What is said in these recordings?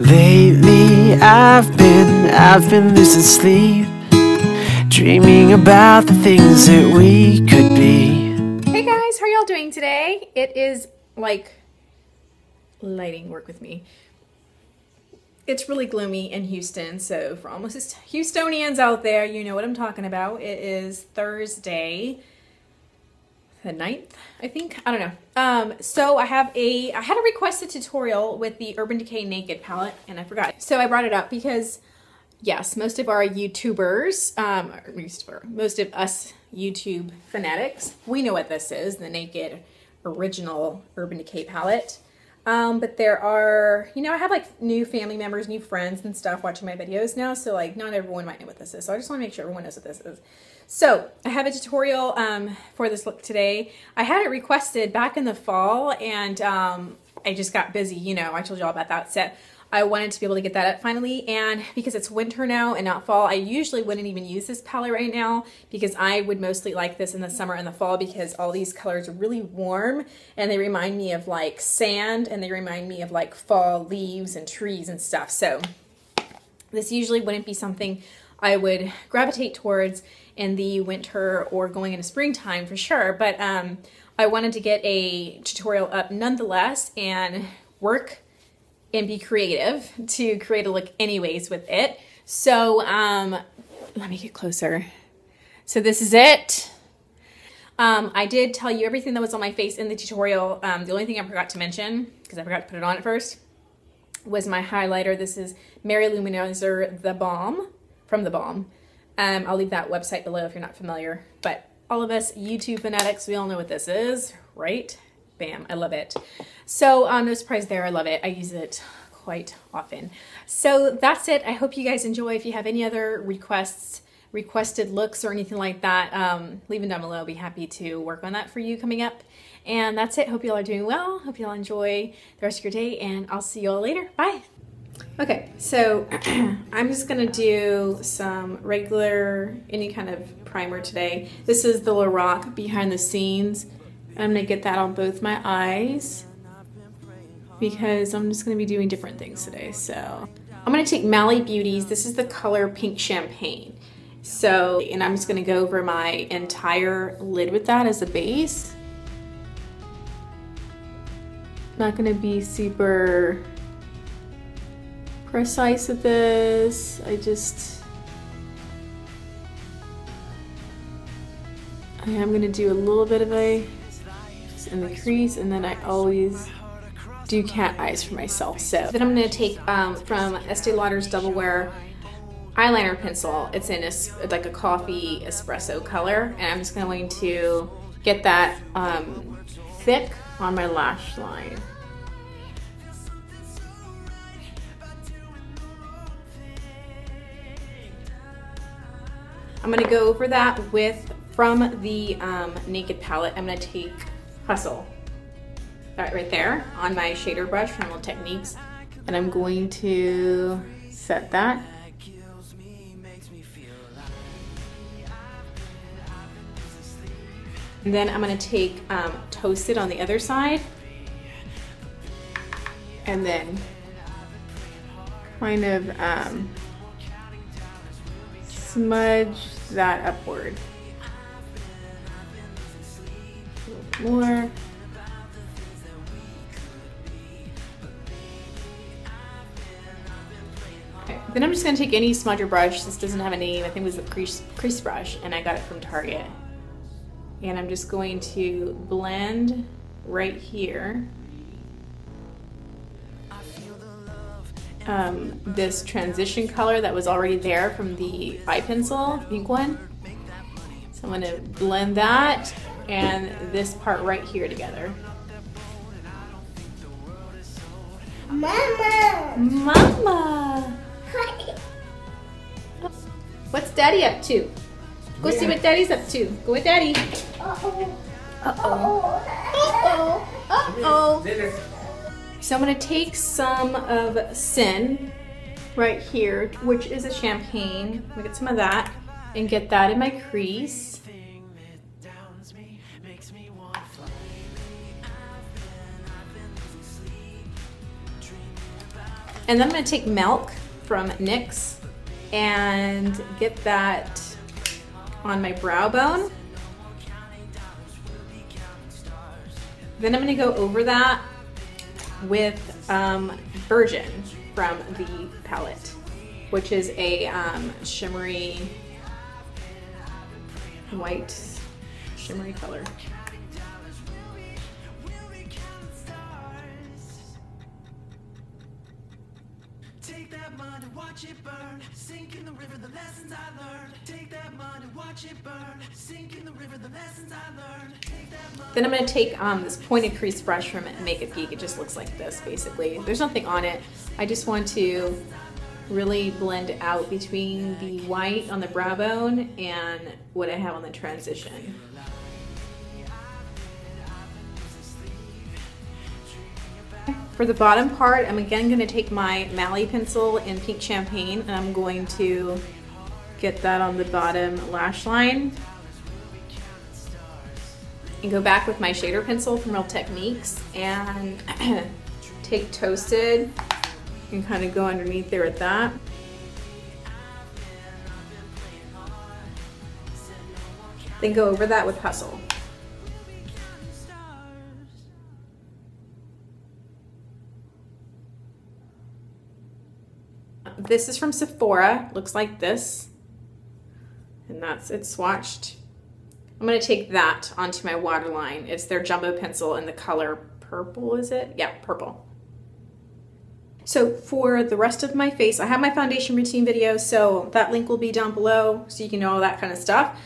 Lately I've been losing sleep, dreaming about the things that we could be. Hey guys, how are y'all doing today? It is like, lighting, work with me. It's really gloomy in Houston, so for all Houstonians out there, you know what I'm talking about. It is Thursday the 9th, I think, I don't know. So I had a requested tutorial with the Urban Decay Naked palette and I forgot. So I brought it up because yes, most of our YouTubers, most of us YouTube fanatics, we know what this is, the Naked original Urban Decay palette. But there are, you know, I have like new family members, new friends and stuff watching my videos now. So like not everyone might know what this is. So I just want to make sure everyone knows what this is. So I have a tutorial, for this look today. I had it requested back in the fall and, I just got busy, you know, I told y'all about that set. I wanted to be able to get that up finally. And because it's winter now and not fall, I usually wouldn't even use this palette right now because I would mostly like this in the summer and the fall because all these colors are really warm and they remind me of like sand and they remind me of like fall leaves and trees and stuff. So this usually wouldn't be something I would gravitate towards in the winter or going into springtime for sure. But I wanted to get a tutorial up nonetheless and work and be creative to create a look anyways with it. So let me get closer. So this is it. I did tell you everything that was on my face in the tutorial. The only thing I forgot to mention, because I forgot to put it on at first, was my highlighter. This is Mary Lou-Manizer The Balm, from The Balm. I'll leave that website below if you're not familiar. But all of us YouTube fanatics, we all know what this is, right? Bam, I love it. So no surprise there, I love it. I use it quite often. So that's it. I hope you guys enjoy. If you have any other requests, requested looks or anything like that, leave them down below. I'll be happy to work on that for you coming up. And that's it. Hope you all are doing well. Hope you all enjoy the rest of your day and I'll see you all later. Bye. Okay, so I'm just gonna do some regular, any kind of primer today. This is the Lorac Behind the Scenes. I'm gonna get that on both my eyes because I'm just gonna be doing different things today. So I'm gonna take Mally Beauty's, this is the color Pink Champagne. So, and I'm just gonna go over my entire lid with that as a base. Not gonna be super precise with this. I am gonna do a little bit of a in the crease, and then I always do cat eyes for myself. So then I'm going to take from Estee Lauder's Double Wear eyeliner pencil. It's in a, like a coffee espresso color, and I'm just going to get that thick on my lash line. I'm going to go over that with from the Naked palette. I'm going to take Hustle, right there on my shader brush from Little Techniques, and I'm going to set that. And then I'm going to take Toasted on the other side, and then kind of smudge that upward. More. Okay. Then I'm just going to take any smudger brush. This doesn't have a name. I think it was the crease brush and I got it from Target. And I'm just going to blend right here this transition color that was already there from the eye pencil, the pink one. So I'm going to blend that and this part right here together. Mama! Mama! Hi! What's Daddy up to? Go see what Daddy's up to. Go with Daddy. Uh-oh. Uh-oh. Uh-oh. Uh-oh. So I'm going to take some of Sin right here, which is a champagne. I'm going to get some of that and get that in my crease. And then I'm going to take Milk from NYX and get that on my brow bone. Then I'm going to go over that with Virgin from the palette, which is a shimmery white shimmery color. Take that money, watch it burn, sink in the river, the lessons I learned. Take that money, watch it burn, sink in the river, the lessons I learned. Take that money. Then I'm going to take this pointed crease brush from Makeup Geek. It just looks like this, basically. There's nothing on it. I just want to really blend out between the white on the brow bone and what I have on the transition. For the bottom part, I'm again going to take my Mally pencil in Pink Champagne, and I'm going to get that on the bottom lash line. And go back with my shader pencil from Real Techniques and take Toasted and kind of go underneath there with that. Then go over that with Hustle. This is from Sephora, looks like this, and that's it swatched. I'm going to take that onto my waterline. It's their jumbo pencil in the color purple, is it? Yeah, purple. So for the rest of my face, I have my foundation routine video, so that link will be down below so you can know all that kind of stuff.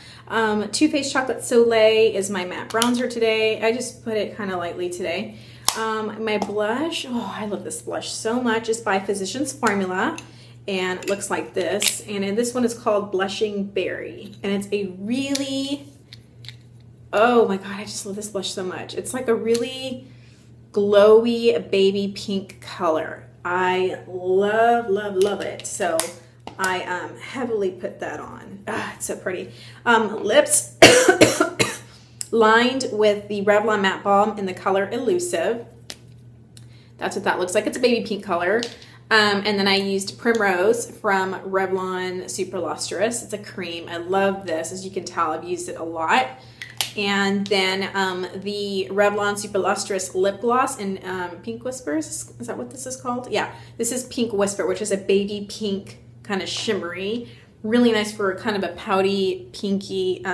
Too Faced Chocolate Soleil is my matte bronzer today. I just put it kind of lightly today. My blush, oh, I love this blush so much. It's by Physicians Formula. And it looks like this, and in this one is called Blushing Berry, and it's a really, oh my god, I just love this blush so much. It's like a really glowy baby pink color. I love, love, love it. So I heavily put that on. Ah, it's so pretty. Lips lined with the Revlon Matte Balm in the color Elusive. That's what that looks like. It's a baby pink color. And then I used Primrose from Revlon Super Lustrous. It's a cream. I love this. As you can tell, I've used it a lot. And then the Revlon Super Lustrous Lip Gloss in Pink Whispers. Is that what this is called? Yeah. This is Pink Whisper, which is a baby pink kind of shimmery. Really nice for kind of a pouty, pinky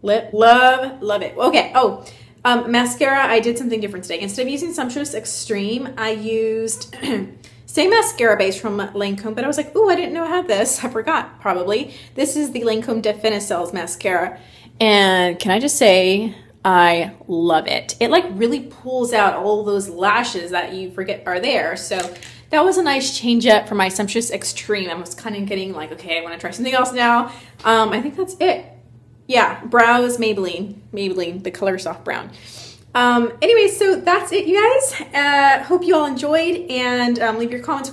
lip. Love, love it. Okay. Oh. Mascara, I did something different today. Instead of using Sumptuous Extreme, I used same mascara base from Lancome, but I was like, ooh, I didn't know I had this. I forgot, probably. This is the Lancome de Finicels mascara. And can I just say, I love it. It like really pulls out all those lashes that you forget are there. So that was a nice change up for my Sumptuous Extreme. I was kind of getting like, okay, I want to try something else now. I think that's it. Yeah, brows, Maybelline, the color soft brown. Anyway, so that's it, you guys. Hope you all enjoyed, and leave your comments,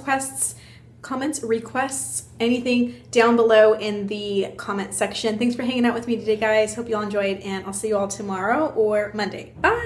requests, anything down below in the comment section. Thanks for hanging out with me today, guys. Hope you all enjoyed, and I'll see you all tomorrow or Monday. Bye.